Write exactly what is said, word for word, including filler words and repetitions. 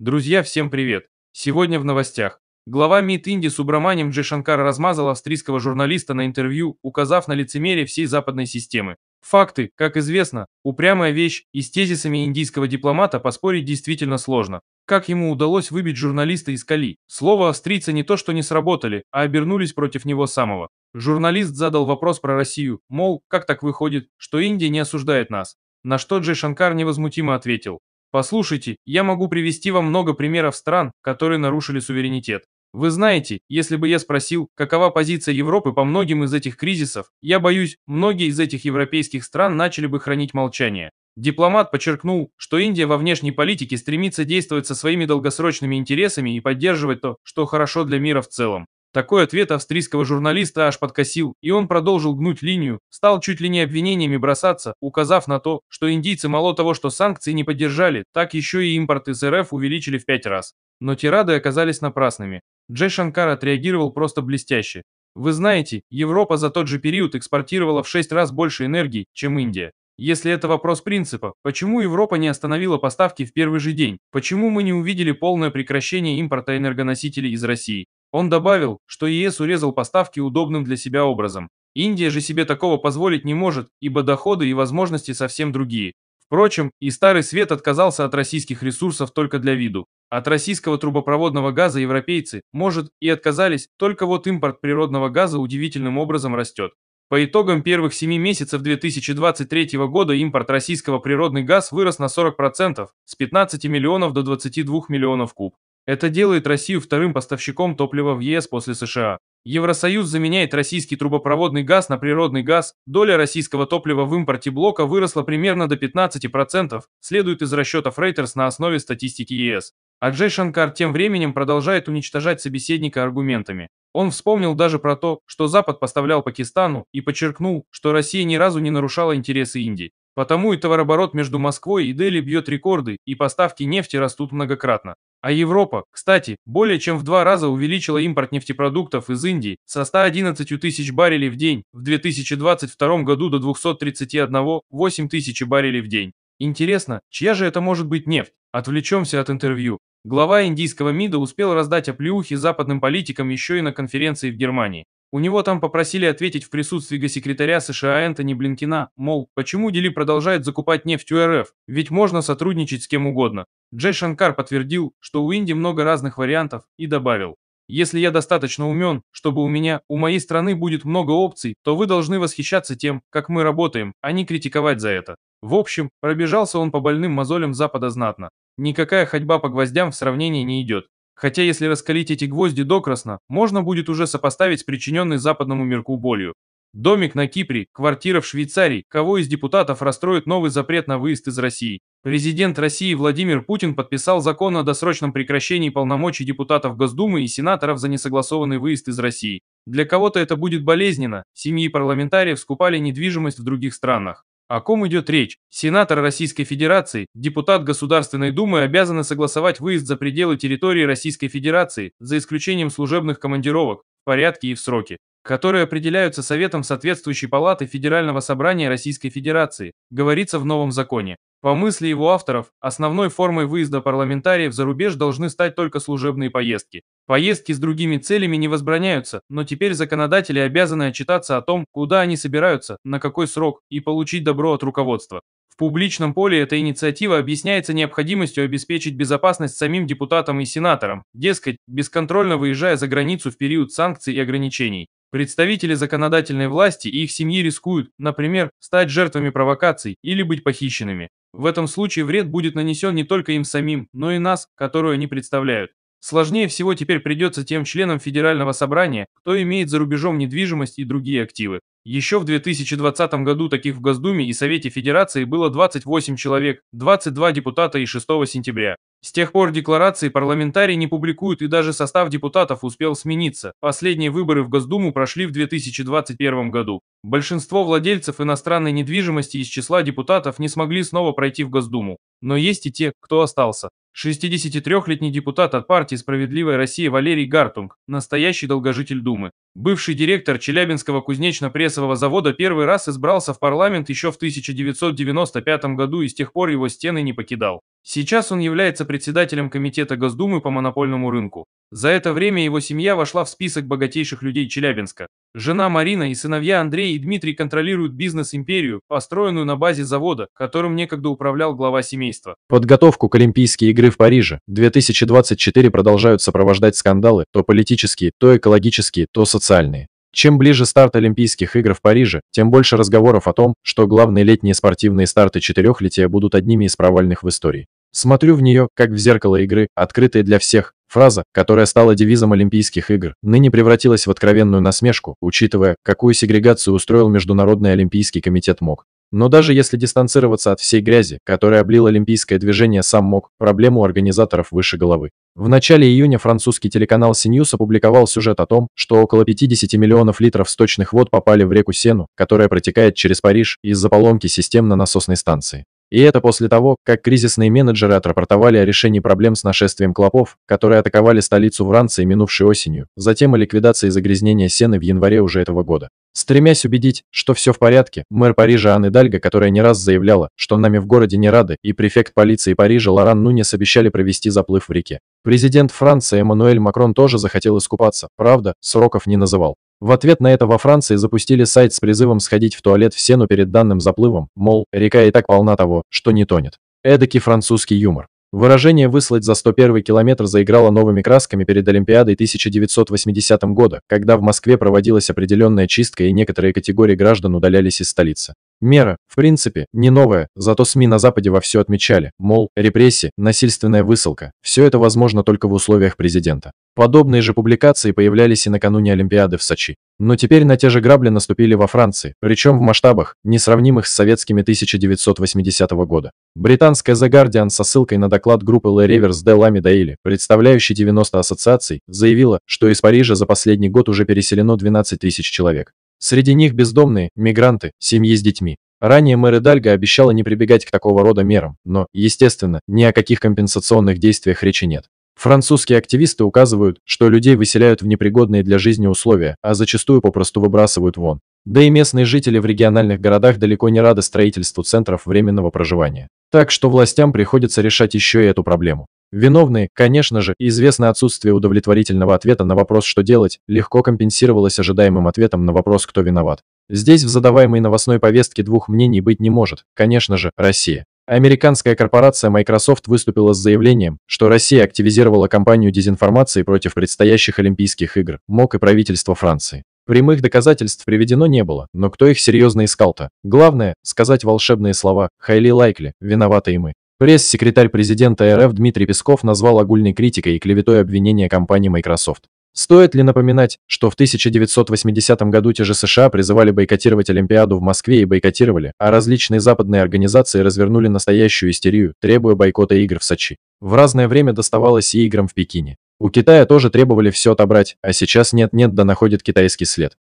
Друзья, всем привет! Сегодня в новостях. Глава МИД Индии Субраманиам Джайшанкар размазал австрийского журналиста на интервью, указав на лицемерие всей западной системы. Факты, как известно, упрямая вещь, и с тезисами индийского дипломата поспорить действительно сложно. Как ему удалось выбить журналиста из колеи? Слово австрийца не то что не сработали, а обернулись против него самого. Журналист задал вопрос про Россию, мол, как так выходит, что Индия не осуждает нас? На что Джайшанкар невозмутимо ответил: «Послушайте, я могу привести вам много примеров стран, которые нарушили суверенитет. Вы знаете, если бы я спросил, какова позиция Европы по многим из этих кризисов, я боюсь, многие из этих европейских стран начали бы хранить молчание». Дипломат подчеркнул, что Индия во внешней политике стремится действовать со своими долгосрочными интересами и поддерживать то, что хорошо для мира в целом. Такой ответ австрийского журналиста аж подкосил, и он продолжил гнуть линию, стал чуть ли не обвинениями бросаться, указав на то, что индийцы мало того, что санкции не поддержали, так еще и импорт из эр эф увеличили в пять раз. Но тирады оказались напрасными. Джайшанкар отреагировал просто блестяще. Вы знаете, Европа за тот же период экспортировала в шесть раз больше энергии, чем Индия. Если это вопрос принципа, почему Европа не остановила поставки в первый же день? Почему мы не увидели полное прекращение импорта энергоносителей из России? Он добавил, что е эс урезал поставки удобным для себя образом. Индия же себе такого позволить не может, ибо доходы и возможности совсем другие. Впрочем, и Старый Свет отказался от российских ресурсов только для виду. От российского трубопроводного газа европейцы, может, и отказались, только вот импорт природного газа удивительным образом растет. По итогам первых семи месяцев две тысячи двадцать третьего года импорт российского природный газ вырос на сорок процентов, с пятнадцати миллионов до двадцати двух миллионов куб. Это делает Россию вторым поставщиком топлива в е эс после США. Евросоюз заменяет российский трубопроводный газ на природный газ, доля российского топлива в импорте блока выросла примерно до пятнадцати процентов, следует из расчетов Reuters на основе статистики е эс. А Джайшанкар тем временем продолжает уничтожать собеседника аргументами. Он вспомнил даже про то, что Запад поставлял Пакистану, и подчеркнул, что Россия ни разу не нарушала интересы Индии. Потому и товарооборот между Москвой и Дели бьет рекорды, и поставки нефти растут многократно. А Европа, кстати, более чем в два раза увеличила импорт нефтепродуктов из Индии со ста одиннадцати тысяч баррелей в день в две тысячи двадцать втором году до двухсот тридцати одной целой восьми десятых тысячи баррелей в день. Интересно, чья же это может быть нефть? Отвлечемся от интервью. Глава индийского МИДа успел раздать оплеухи западным политикам еще и на конференции в Германии. У него там попросили ответить в присутствии госсекретаря США Энтони Блинкина, мол, почему Дели продолжает закупать нефть у эр эф, ведь можно сотрудничать с кем угодно. Джайшанкар подтвердил, что у Индии много разных вариантов, и добавил: «Если я достаточно умен, чтобы у меня, у моей страны будет много опций, то вы должны восхищаться тем, как мы работаем, а не критиковать за это». В общем, пробежался он по больным мозолям Запада знатно. Никакая ходьба по гвоздям в сравнении не идет. Хотя если раскалить эти гвозди докрасно, можно будет уже сопоставить с причиненной западному мирку болью. Домик на Кипре, квартира в Швейцарии, кого из депутатов расстроит новый запрет на выезд из России? Президент России Владимир Путин подписал закон о досрочном прекращении полномочий депутатов Госдумы и сенаторов за несогласованный выезд из России. Для кого-то это будет болезненно, семьи парламентариев скупали недвижимость в других странах. О ком идет речь? Сенатор Российской Федерации, депутат Государственной Думы обязаны согласовать выезд за пределы территории Российской Федерации, за исключением служебных командировок, в порядке и в сроке, которые определяются Советом соответствующей палаты Федерального собрания Российской Федерации, говорится в новом законе. По мысли его авторов, основной формой выезда парламентариев за рубеж должны стать только служебные поездки. Поездки с другими целями не возбраняются, но теперь законодатели обязаны отчитаться о том, куда они собираются, на какой срок, и получить добро от руководства. В публичном поле эта инициатива объясняется необходимостью обеспечить безопасность самим депутатам и сенаторам, дескать, бесконтрольно выезжая за границу в период санкций и ограничений. Представители законодательной власти и их семьи рискуют, например, стать жертвами провокаций или быть похищенными. В этом случае вред будет нанесен не только им самим, но и нас, которую они представляют. Сложнее всего теперь придется тем членам Федерального собрания, кто имеет за рубежом недвижимость и другие активы. Еще в две тысячи двадцатом году таких в Госдуме и Совете Федерации было двадцать восемь человек, двадцать два депутата и шестого сентября. С тех пор декларации парламентарии не публикуют, и даже состав депутатов успел смениться. Последние выборы в Госдуму прошли в две тысячи двадцать первом году. Большинство владельцев иностранной недвижимости из числа депутатов не смогли снова пройти в Госдуму. Но есть и те, кто остался. шестидесятитрёхлетний депутат от партии «Справедливая Россия» Валерий Гартунг, настоящий долгожитель Думы. Бывший директор Челябинского кузнечно-прессового завода первый раз избрался в парламент еще в тысяча девятьсот девяносто пятом году и с тех пор его стены не покидал. Сейчас он является председателем Комитета Госдумы по монопольному рынку. За это время его семья вошла в список богатейших людей Челябинска. Жена Марина и сыновья Андрей и Дмитрий контролируют бизнес-империю, построенную на базе завода, которым некогда управлял глава семейства. Подготовку к Олимпийские игры в Париже две тысячи двадцать четыре продолжают сопровождать скандалы, то политические, то экологические, то социальные. Чем ближе старт Олимпийских игр в Париже, тем больше разговоров о том, что главные летние спортивные старты четырехлетия будут одними из провальных в истории. «Смотрю в нее, как в зеркало игры, открытое для всех». Фраза, которая стала девизом Олимпийских игр, ныне превратилась в откровенную насмешку, учитывая, какую сегрегацию устроил Международный Олимпийский комитет МОК. Но даже если дистанцироваться от всей грязи, которая облила олимпийское движение, сам МОК, проблему организаторов выше головы. В начале июня французский телеканал си ньюс опубликовал сюжет о том, что около пятидесяти миллионов литров сточных вод попали в реку Сену, которая протекает через Париж, из-за поломки систем на насосной станции. И это после того, как кризисные менеджеры отрапортовали о решении проблем с нашествием клопов, которые атаковали столицу Франции минувшей осенью, затем о ликвидации загрязнения Сены в январе уже этого года. Стремясь убедить, что все в порядке, мэр Парижа Анн Идальго, которая не раз заявляла, что нами в городе не рады, и префект полиции Парижа Лоран Нунес обещали провести заплыв в реке. Президент Франции Эммануэль Макрон тоже захотел искупаться, правда, сроков не называл. В ответ на это во Франции запустили сайт с призывом сходить в туалет в Сену перед данным заплывом, мол, река и так полна того, что не тонет. Эдакий французский юмор. Выражение «выслать за сто первый километр» заиграло новыми красками перед Олимпиадой тысяча девятьсот восьмидесятого года, когда в Москве проводилась определенная чистка и некоторые категории граждан удалялись из столицы. Мера, в принципе, не новая, зато СМИ на Западе вовсю отмечали, мол, репрессии, насильственная высылка, все это возможно только в условиях президента. Подобные же публикации появлялись и накануне Олимпиады в Сочи. Но теперь на те же грабли наступили во Франции, причем в масштабах, несравнимых с советскими тысяча девятьсот восьмидесятого года. Британская The Guardian со ссылкой на доклад группы Le Revers de l'Ami Daily, представляющей девяносто ассоциаций, заявила, что из Парижа за последний год уже переселено двенадцать тысяч человек. Среди них бездомные, мигранты, семьи с детьми. Ранее мэр Идальго обещала не прибегать к такого рода мерам, но, естественно, ни о каких компенсационных действиях речи нет. Французские активисты указывают, что людей выселяют в непригодные для жизни условия, а зачастую попросту выбрасывают вон. Да и местные жители в региональных городах далеко не рады строительству центров временного проживания. Так что властям приходится решать еще и эту проблему. Виновные, конечно же, известно отсутствие удовлетворительного ответа на вопрос «что делать», легко компенсировалось ожидаемым ответом на вопрос «кто виноват?». Здесь в задаваемой новостной повестке двух мнений быть не может, конечно же, Россия. Американская корпорация Microsoft выступила с заявлением, что Россия активизировала кампанию дезинформации против предстоящих Олимпийских игр, МОК и правительство Франции. Прямых доказательств приведено не было, но кто их серьезно искал-то? Главное, сказать волшебные слова «highly likely», «виноваты и мы». Пресс-секретарь президента эр эф Дмитрий Песков назвал огульной критикой и клеветой обвинения компании Microsoft. Стоит ли напоминать, что в тысяча девятьсот восьмидесятом году те же США призывали бойкотировать Олимпиаду в Москве и бойкотировали, а различные западные организации развернули настоящую истерию, требуя бойкота игр в Сочи. В разное время доставалось и играм в Пекине. У Китая тоже требовали все отобрать, а сейчас нет-нет да находит китайский след.